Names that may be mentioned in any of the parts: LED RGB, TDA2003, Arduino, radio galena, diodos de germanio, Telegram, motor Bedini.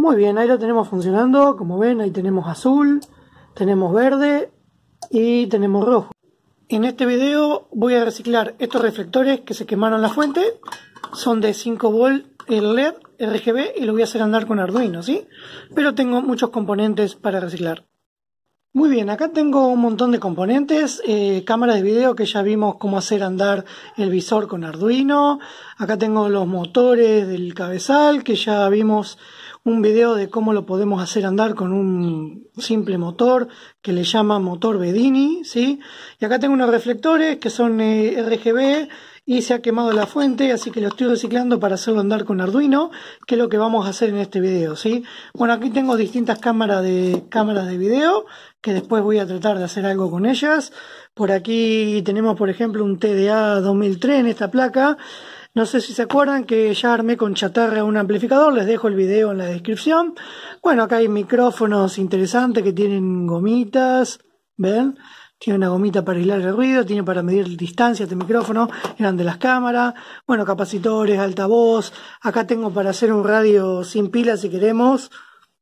Muy bien, ahí lo tenemos funcionando. Como ven, ahí tenemos azul, tenemos verde y tenemos rojo. En este video voy a reciclar estos reflectores que se quemaron en la fuente. Son de 5 volts el LED RGB y lo voy a hacer andar con Arduino, ¿sí? Pero tengo muchos componentes para reciclar. Muy bien, acá tengo un montón de componentes, cámaras de video que ya vimos cómo hacer andar el visor con Arduino. Acá tengo los motores del cabezal que ya vimos un video de cómo lo podemos hacer andar con un simple motor que le llama motor Bedini, ¿sí? Y acá tengo unos reflectores que son RGB y se ha quemado la fuente, así que lo estoy reciclando para hacerlo andar con Arduino, que es lo que vamos a hacer en este video, ¿sí? Bueno, aquí tengo distintas cámaras de video, que después voy a tratar de hacer algo con ellas. Por aquí tenemos, por ejemplo, un TDA2003 en esta placa. No sé si se acuerdan que ya armé con chatarra un amplificador, les dejo el video en la descripción. Bueno, acá hay micrófonos interesantes que tienen gomitas, ¿ven? Tiene una gomita para aislar el ruido, tiene para medir distancia este micrófono, eran de las cámaras. Bueno, capacitores, altavoz. Acá tengo para hacer un radio sin pila si queremos.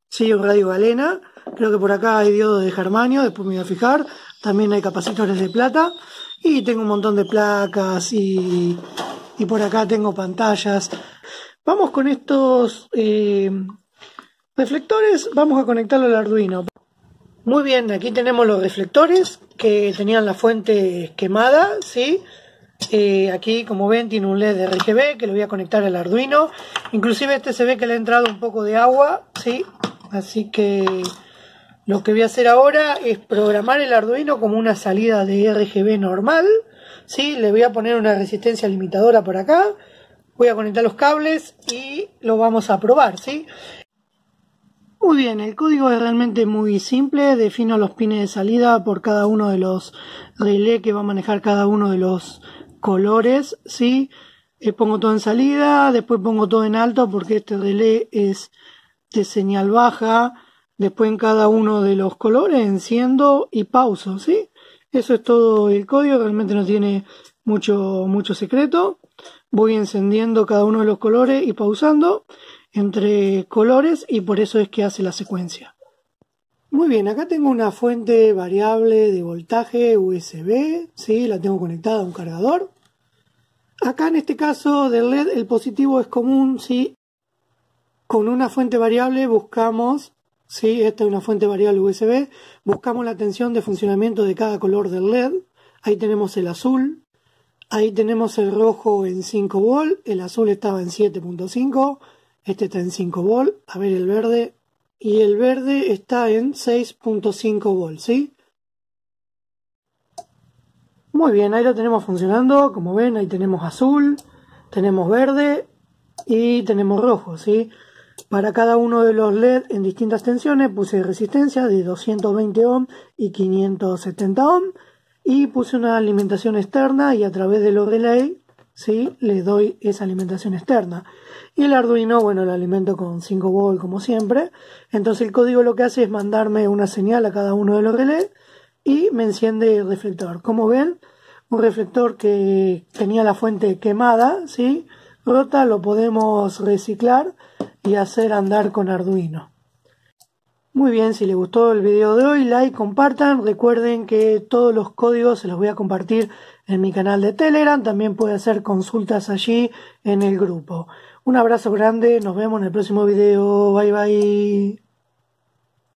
Sí, un radio galena. Creo que por acá hay diodos de germanio, después me voy a fijar. También hay capacitores de plata. Y tengo un montón de placas y por acá tengo pantallas. Vamos con estos reflectores, vamos a conectarlo al Arduino. Muy bien, aquí tenemos los reflectores que tenían la fuente quemada, ¿sí? Aquí, como ven, tiene un LED RGB que lo voy a conectar al Arduino. Inclusive este se ve que le ha entrado un poco de agua, ¿sí? Así que lo que voy a hacer ahora es programar el Arduino como una salida de RGB normal, ¿sí? Le voy a poner una resistencia limitadora por acá. Voy a conectar los cables y lo vamos a probar, ¿sí? Muy bien, el código es realmente muy simple, defino los pines de salida por cada uno de los relés que va a manejar cada uno de los colores, ¿sí? Pongo todo en salida, después pongo todo en alto porque este relé es de señal baja, después en cada uno de los colores enciendo y pauso, ¿sí? Eso es todo el código, realmente no tiene mucho secreto. Voy encendiendo cada uno de los colores y pausando entre colores y por eso es que hace la secuencia. Muy bien, acá tengo una fuente variable de voltaje USB, ¿sí? La tengo conectada a un cargador. Acá en este caso del LED el positivo es común, ¿sí? Con una fuente variable buscamos, ¿sí? Esta es una fuente variable USB, buscamos la tensión de funcionamiento de cada color del LED. Ahí tenemos el azul. Ahí tenemos el rojo en 5 volt, el azul estaba en 7.5, este está en 5 volt, a ver el verde, y el verde está en 6.5 volt, ¿sí? Muy bien, ahí lo tenemos funcionando, como ven, ahí tenemos azul, tenemos verde y tenemos rojo, ¿sí? Para cada uno de los LED en distintas tensiones puse resistencia de 220 ohm y 570 ohm. Y puse una alimentación externa y a través de los relay, ¿sí? Le doy esa alimentación externa. Y el Arduino, bueno, lo alimento con 5 volts como siempre. Entonces el código lo que hace es mandarme una señal a cada uno de los relés y me enciende el reflector. Como ven, un reflector que tenía la fuente quemada, ¿sí? Rota, lo podemos reciclar y hacer andar con Arduino. Muy bien, si les gustó el video de hoy, like, compartan. Recuerden que todos los códigos se los voy a compartir en mi canal de Telegram. También pueden hacer consultas allí en el grupo. Un abrazo grande, nos vemos en el próximo video. Bye, bye.